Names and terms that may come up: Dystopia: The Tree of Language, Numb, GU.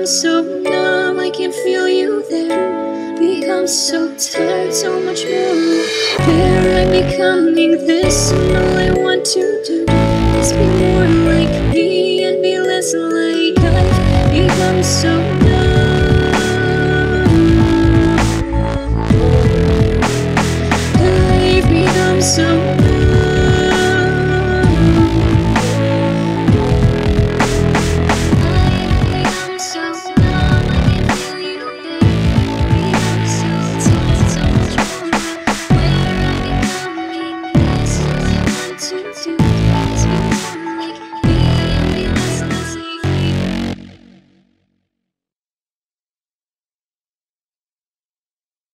I'm so numb, I can't feel you there. Become so tired, so much more. Where I'm becoming this, and all I want to do is be more like me and be less like I've become so numb.